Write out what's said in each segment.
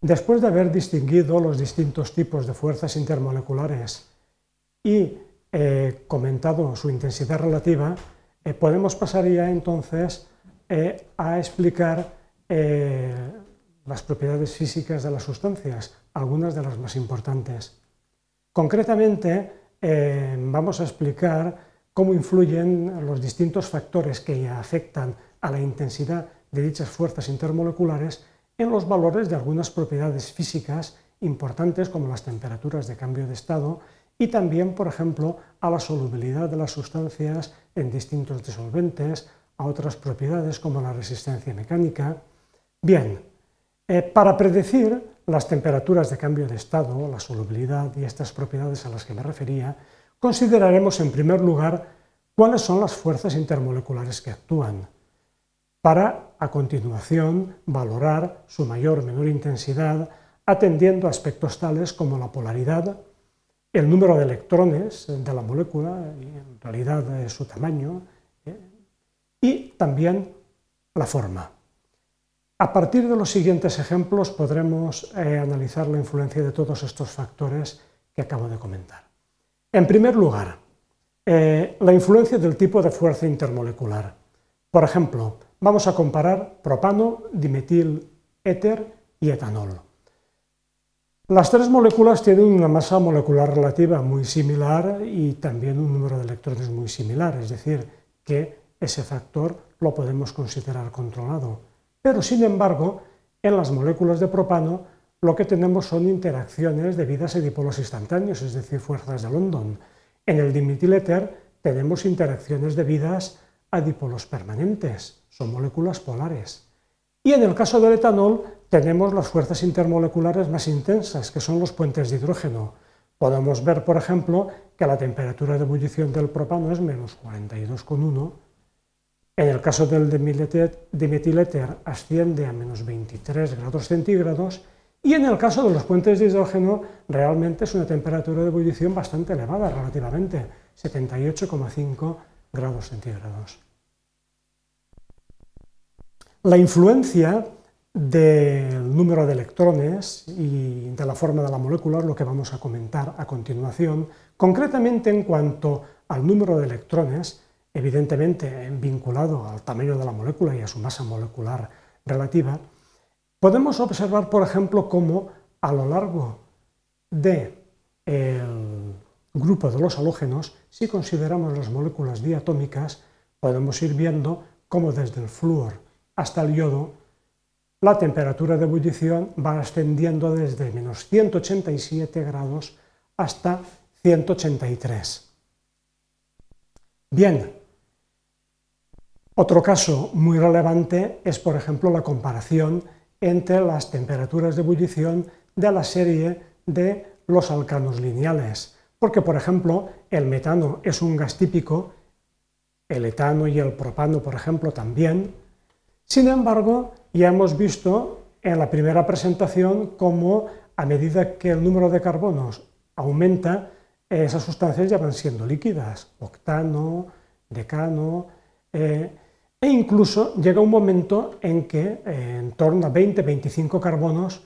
Después de haber distinguido los distintos tipos de fuerzas intermoleculares y comentado su intensidad relativa, podemos pasar ya entonces a explicar las propiedades físicas de las sustancias, algunas de las más importantes. Concretamente, vamos a explicar cómo influyen los distintos factores que afectan a la intensidad de dichas fuerzas intermoleculares en los valores de algunas propiedades físicas importantes como las temperaturas de cambio de estado y también, por ejemplo, a la solubilidad de las sustancias en distintos disolventes, a otras propiedades como la resistencia mecánica. Bien, para predecir las temperaturas de cambio de estado, la solubilidad y estas propiedades a las que me refería, consideraremos en primer lugar cuáles son las fuerzas intermoleculares que actúan, para a continuación valorar su mayor o menor intensidad atendiendo a aspectos tales como la polaridad, el número de electrones de la molécula, en realidad su tamaño, y también la forma. A partir de los siguientes ejemplos podremos analizar la influencia de todos estos factores que acabo de comentar. En primer lugar, la influencia del tipo de fuerza intermolecular. Por ejemplo, vamos a comparar propano, dimetil, éter y etanol. Las tres moléculas tienen una masa molecular relativa muy similar y también un número de electrones muy similar, es decir, que ese factor lo podemos considerar controlado. Pero, sin embargo, en las moléculas de propano lo que tenemos son interacciones debidas a dipolos instantáneos, es decir, fuerzas de London. En el dimetiléter tenemos interacciones debidas a dipolos permanentes, son moléculas polares. Y en el caso del etanol tenemos las fuerzas intermoleculares más intensas, que son los puentes de hidrógeno. Podemos ver, por ejemplo, que la temperatura de ebullición del propano es -42,1. En el caso del dimetiléter asciende a -23 grados centígrados. Y en el caso de los puentes de hidrógeno, realmente es una temperatura de ebullición bastante elevada relativamente, 78,5 grados centígrados. La influencia del número de electrones y de la forma de la molécula es lo que vamos a comentar a continuación. Concretamente, en cuanto al número de electrones, evidentemente vinculado al tamaño de la molécula y a su masa molecular relativa, podemos observar, por ejemplo, cómo a lo largo del grupo de los halógenos, si consideramos las moléculas diatómicas, podemos ir viendo cómo desde el flúor hasta el yodo, la temperatura de ebullición va ascendiendo desde -187 grados hasta 183. Bien. Otro caso muy relevante es, por ejemplo, la comparación entre las temperaturas de ebullición de la serie de los alcanos lineales, porque, por ejemplo, el metano es un gas típico, el etano y el propano, por ejemplo, también. Sin embargo, ya hemos visto en la primera presentación cómo a medida que el número de carbonos aumenta, esas sustancias ya van siendo líquidas, octano, decano, e incluso llega un momento en que en torno a 20-25 carbonos,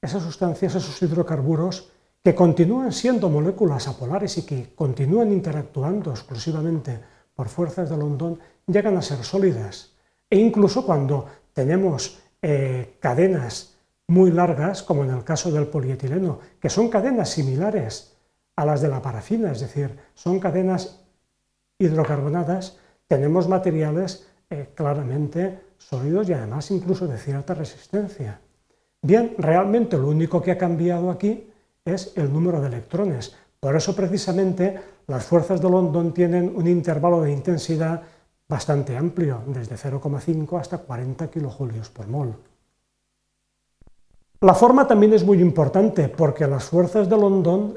esas sustancias, esos hidrocarburos, que continúan siendo moléculas apolares y que continúan interactuando exclusivamente por fuerzas de London, llegan a ser sólidas. E incluso cuando tenemos cadenas muy largas, como en el caso del polietileno, que son cadenas similares a las de la parafina, es decir, son cadenas hidrocarbonadas, tenemos materiales claramente sólidos y además incluso de cierta resistencia. Bien, realmente lo único que ha cambiado aquí es el número de electrones. Por eso precisamente las fuerzas de London tienen un intervalo de intensidad bastante amplio, desde 0,5 hasta 40 kilojulios por mol. La forma también es muy importante porque las fuerzas de London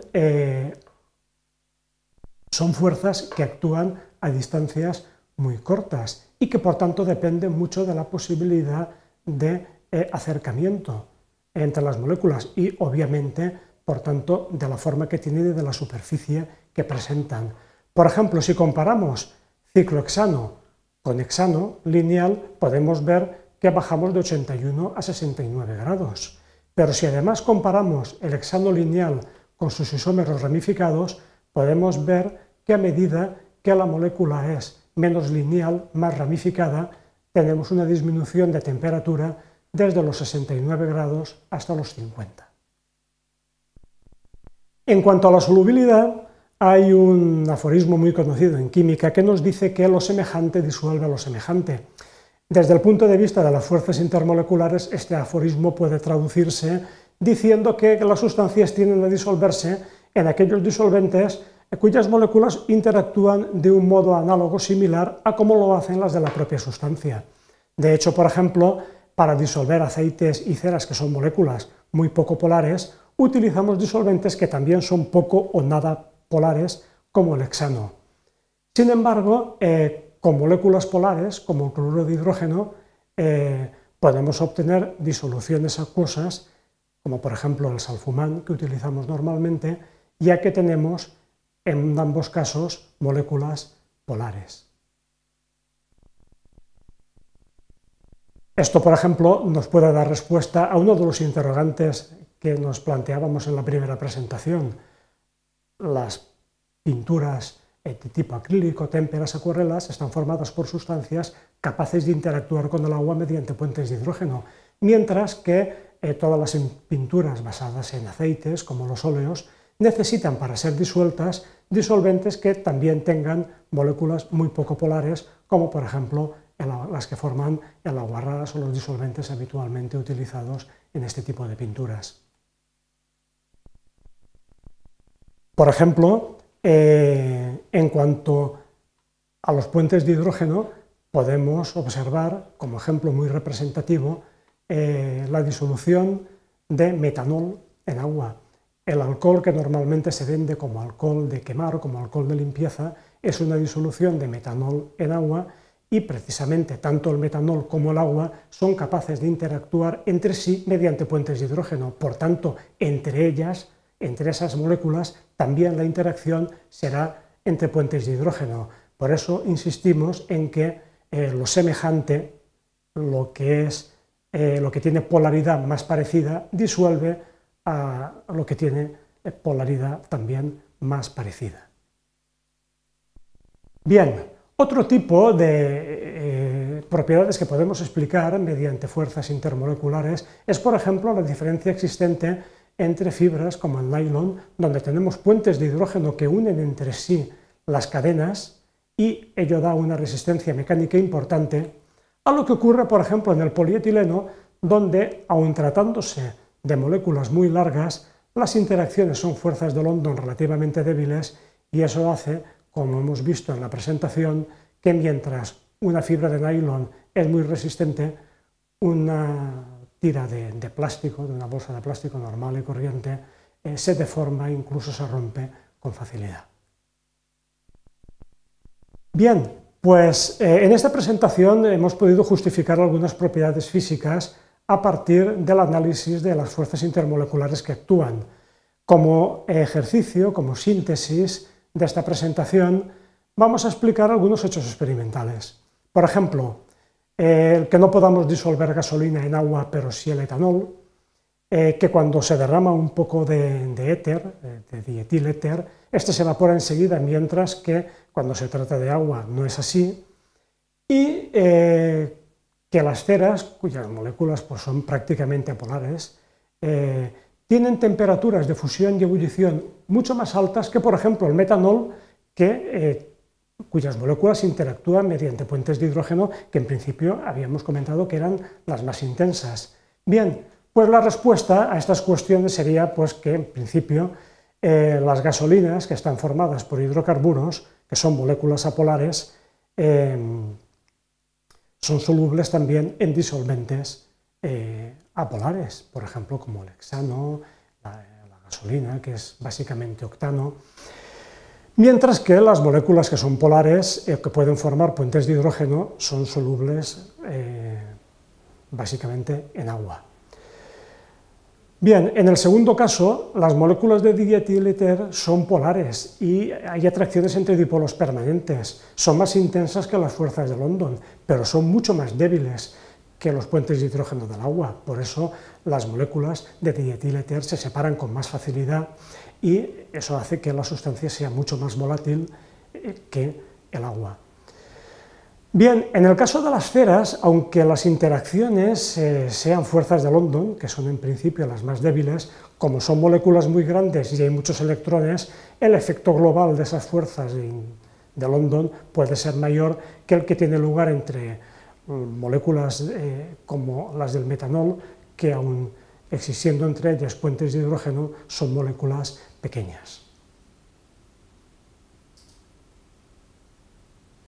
son fuerzas que actúan a distancias muy cortas y que por tanto depende mucho de la posibilidad de acercamiento entre las moléculas y obviamente por tanto de la forma que tienen y de la superficie que presentan. Por ejemplo, si comparamos ciclohexano con hexano lineal podemos ver que bajamos de 81 a 69 grados, Pero si además comparamos el hexano lineal con sus isómeros ramificados, podemos ver que a medida que la molécula es menos lineal, más ramificada, tenemos una disminución de temperatura desde los 69 grados hasta los 50. En cuanto a la solubilidad, hay un aforismo muy conocido en química que nos dice que lo semejante disuelve a lo semejante. Desde el punto de vista de las fuerzas intermoleculares, este aforismo puede traducirse diciendo que las sustancias tienden a disolverse en aquellos disolventes cuyas moléculas interactúan de un modo análogo similar a como lo hacen las de la propia sustancia. De hecho, por ejemplo, para disolver aceites y ceras, que son moléculas muy poco polares, utilizamos disolventes que también son poco o nada polares, como el hexano. Sin embargo, con moléculas polares, como el cloruro de hidrógeno, podemos obtener disoluciones acuosas, como por ejemplo el salfumán, que utilizamos normalmente, ya que tenemos en ambos casos moléculas polares. Esto, por ejemplo, nos puede dar respuesta a uno de los interrogantes que nos planteábamos en la primera presentación. Las pinturas de tipo acrílico, témperas, acuarelas, están formadas por sustancias capaces de interactuar con el agua mediante puentes de hidrógeno, mientras que todas las pinturas basadas en aceites, como los óleos, necesitan para ser disueltas disolventes que también tengan moléculas muy poco polares, como por ejemplo las que forman el aguarrás o los disolventes habitualmente utilizados en este tipo de pinturas. Por ejemplo, en cuanto a los puentes de hidrógeno, podemos observar, como ejemplo muy representativo, la disolución de metanol en agua. El alcohol que normalmente se vende como alcohol de quemar o como alcohol de limpieza es una disolución de metanol en agua, y precisamente tanto el metanol como el agua son capaces de interactuar entre sí mediante puentes de hidrógeno. Por tanto, entre esas moléculas, también la interacción será entre puentes de hidrógeno. Por eso insistimos en que lo semejante, lo que tiene polaridad más parecida, disuelve a lo que tiene polaridad también más parecida. Bien, otro tipo de propiedades que podemos explicar mediante fuerzas intermoleculares es, por ejemplo, la diferencia existente entre fibras como el nylon, donde tenemos puentes de hidrógeno que unen entre sí las cadenas, y ello da una resistencia mecánica importante, a lo que ocurre, por ejemplo, en el polietileno, donde, aun tratándose de moléculas muy largas, las interacciones son fuerzas de London relativamente débiles, y eso hace, como hemos visto en la presentación, que mientras una fibra de nylon es muy resistente, una tira de plástico, de una bolsa de plástico normal y corriente, se deforma e incluso se rompe con facilidad. Bien, pues en esta presentación hemos podido justificar algunas propiedades físicas a partir del análisis de las fuerzas intermoleculares que actúan. Como ejercicio, como síntesis de esta presentación, vamos a explicar algunos hechos experimentales. Por ejemplo, el que no podamos disolver gasolina en agua, pero sí el etanol, que cuando se derrama un poco de éter, de dietiléter, este se evapora enseguida, mientras que cuando se trata de agua no es así, y que las ceras, cuyas moléculas pues, son prácticamente polares, tienen temperaturas de fusión y ebullición mucho más altas que, por ejemplo, el metanol, cuyas moléculas interactúan mediante puentes de hidrógeno, que en principio habíamos comentado que eran las más intensas. Bien, pues la respuesta a estas cuestiones sería pues, que, en principio, las gasolinas, que están formadas por hidrocarburos, que son moléculas apolares, son solubles también en disolventes apolares, por ejemplo, como el hexano, la gasolina, que es básicamente octano, mientras que las moléculas que son polares, que pueden formar puentes de hidrógeno, son solubles básicamente en agua. Bien, en el segundo caso, las moléculas de dietilíter son polares y hay atracciones entre dipolos permanentes. Son más intensas que las fuerzas de London, pero son mucho más débiles. que los puentes de hidrógeno del agua. Por eso las moléculas de dietiléter se separan con más facilidad y eso hace que la sustancia sea mucho más volátil que el agua. Bien, en el caso de las ceras, aunque las interacciones sean fuerzas de London, que son en principio las más débiles, como son moléculas muy grandes y hay muchos electrones, el efecto global de esas fuerzas de London puede ser mayor que el que tiene lugar entre moléculas como las del metanol, que aún existiendo entre ellas puentes de hidrógeno, son moléculas pequeñas.